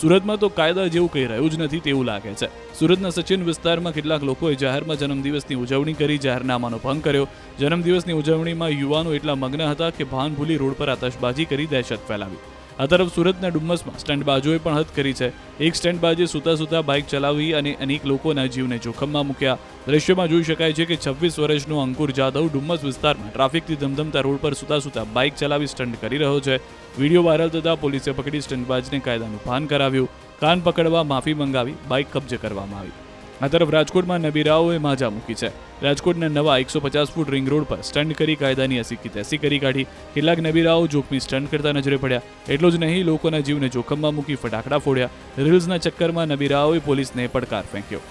સુરતમાં તો કાયદા જેવું કંઈ રહ્યું જ નથી તેવું લાગે છે। સુરતના સચિન વિસ્તારમાં કેટલાક લોકોએ જાહેરમાં જન્મદિવસની ઉજવણી કરી જાહેરનામાનો ભંગ કર્યો। જન્મદિવસની ઉજવણીમાં યુવાનો એટલા મગ્ન હતા કે ભાન ભૂલી રોડ પર આતશબાજી કરી દહેશત ફેલાવી। आ तरफ सूरतना डुम्मसमां स्टंटबाजोए पण हद करी है। एक स्टंटबाजे सूता सूता बाइक चलावी अने अनेक लोकोना जीवने जोखममां मूक्या। दृश्य में जोई शकाय छे के 26 वर्षनो अंकुर जाधव डुम्मस विस्तार में ट्राफिक की धमधमता रोड पर सूता सूता बाइक चलावी स्टंट करी रह्यो छे। वीडियो वायरल थता पोलीसे पकड़ी स्टंटबाजने कायदानुं भान कराव्युं, कान पकड़वा माफी मंगावी, बाइक कब्जे करवामां आवी। आ तरफ राजकोट में नबीराओए माजा मूकी है। राजकोट नवा 150 फूट रिंग रोड पर स्टंट कर कायदा की असी की तैसी कर काढ़ी। केटलाक नबीराओ जोखमी स्टंट करता नजरे पड़ा। एटलो ज नहीं, लोगों जीव ने जोखम में मूकी फटाकड़ा फोड़ा। रील्स चक्कर में नबीराओए पुलिस ने पड़कार फेंक्यो।